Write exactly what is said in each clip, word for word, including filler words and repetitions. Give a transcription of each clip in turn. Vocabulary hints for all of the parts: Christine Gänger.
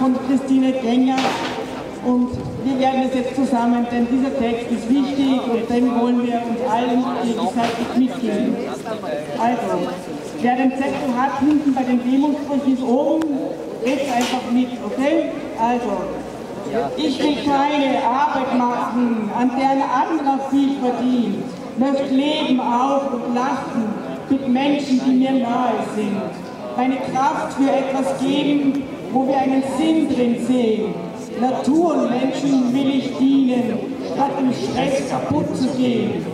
von Christine Gänger. Und wir werden es jetzt zusammen, denn dieser Text ist wichtig und den wollen wir uns allen gegenseitig mitgeben. Also, wer den Zettel hat, hinten bei den Demosprüchen ist oben, redet einfach mit, okay? Also, ich will keine Arbeit machen, an der ein anderer viel verdient, möchte Leben auf und lassen mit Menschen, die mir nahe sind. Meine Kraft für etwas geben, wo wir einen Sinn drin sehen. Natur und Menschen will ich dienen, statt im Stress kaputt zu gehen.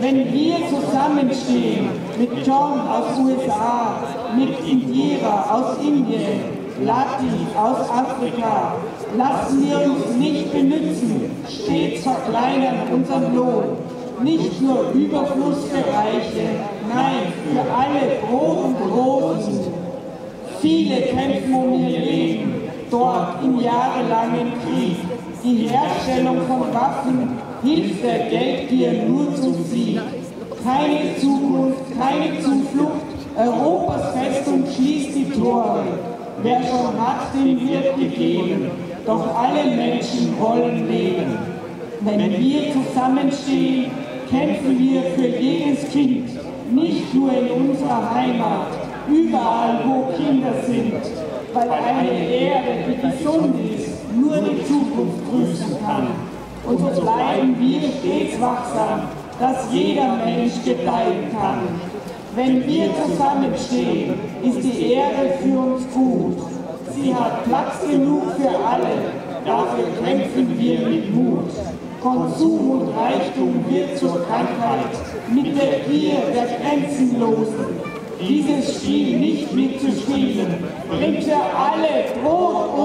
Wenn wir zusammenstehen, mit John aus U S A, mit Indira aus Indien, Lati aus Afrika, lassen wir uns nicht benützen, stets verkleinern unseren Lohn. Nicht nur Überfluss für Reiche, nein, für alle Froh und Großen. Viele kämpfen um ihr Leben. Dort im jahrelangen Krieg, die Herstellung von Waffen hilft der Geldgier nur zum Sieg. Keine Zukunft, keine Zuflucht, Europas Festung schließt die Tore. Wer schon hat, dem wird gegeben, doch alle Menschen wollen leben. Wenn wir zusammenstehen, kämpfen wir für jedes Kind, nicht nur in unserer Heimat, überall wo Kinder sind. Weil eine Erde, die gesund ist, nur die Zukunft grüßen kann. Und so bleiben wir stets wachsam, dass jeder Mensch gedeihen kann. Wenn wir zusammenstehen, ist die Erde für uns gut. Sie hat Platz genug für alle, dafür kämpfen wir mit Mut. Konsum und Reichtum wird zur Krankheit, mit der Gier der Grenzenlosen. Dieses Spiel nicht mitzuspielen, bringt für alle Brot und